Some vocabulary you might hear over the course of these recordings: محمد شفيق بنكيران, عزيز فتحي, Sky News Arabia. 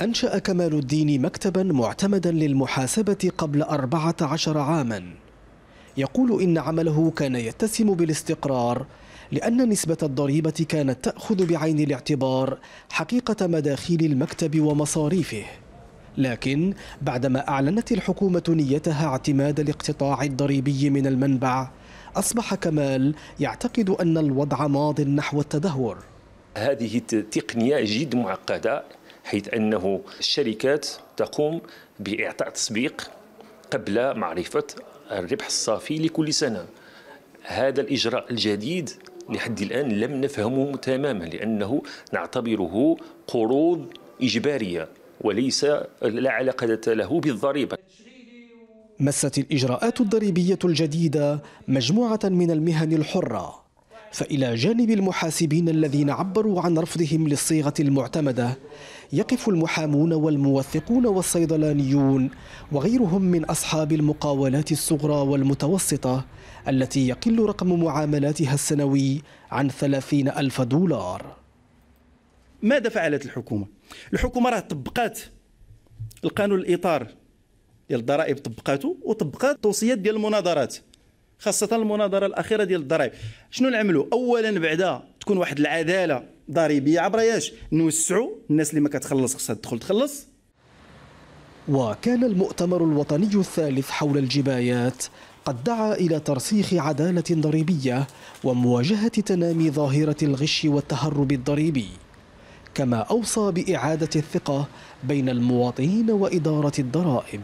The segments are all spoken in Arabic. أنشأ كمال الدين مكتبا معتمدا للمحاسبة قبل 14 عاما، يقول إن عمله كان يتسم بالاستقرار لأن نسبة الضريبة كانت تأخذ بعين الاعتبار حقيقة مداخيل المكتب ومصاريفه. لكن بعدما أعلنت الحكومة نيتها اعتماد الاقتطاع الضريبي من المنبع، أصبح كمال يعتقد أن الوضع ماض نحو التدهور. هذه تقنية جد معقدة، حيث أنه الشركات تقوم بإعطاء تسبيق قبل معرفة الربح الصافي لكل سنة. هذا الإجراء الجديد لحد الآن لم نفهمه تماما، لأنه نعتبره قروض إجبارية وليس لا علاقة له بالضريبة. مست الإجراءات الضريبية الجديدة مجموعة من المهن الحرة، فإلى جانب المحاسبين الذين عبروا عن رفضهم للصيغة المعتمدة يقف المحامون والموثقون والصيدلانيون وغيرهم من أصحاب المقاولات الصغرى والمتوسطة التي يقل رقم معاملاتها السنوي عن 30,000 دولار. ماذا فعلت الحكومة؟ الحكومة راه طبقات القانون الإطار ديال الضرائب، طبقاته وطبقات توصيات ديال المناظرات، خاصة المناظرة الأخيرة ديال الضرائب. شنو نعملوا؟ أولا بعدا تكون واحد العدالة ضريبية عبر ياش نوسعوا الناس اللي ما كتخلص خصها تخلص. وكان المؤتمر الوطني الثالث حول الجبايات قد دعا إلى ترسيخ عدالة ضريبية ومواجهة تنامي ظاهرة الغش والتهرب الضريبي، كما أوصى بإعادة الثقة بين المواطنين وإدارة الضرائب.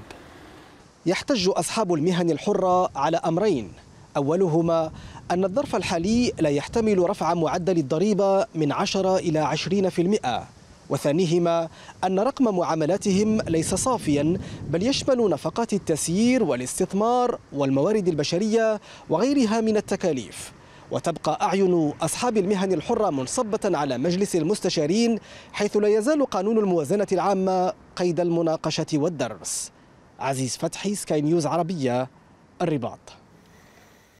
يحتج أصحاب المهن الحرة على أمرين، أولهما أن الظرف الحالي لا يحتمل رفع معدل الضريبة من 10 إلى 20%، وثانيهما أن رقم معاملاتهم ليس صافيا بل يشمل نفقات التسيير والاستثمار والموارد البشرية وغيرها من التكاليف. وتبقى أعين أصحاب المهن الحرة منصبة على مجلس المستشارين، حيث لا يزال قانون الموازنة العامة قيد المناقشة والدرس. عزيز فتحي، سكاي نيوز عربية، الرباط.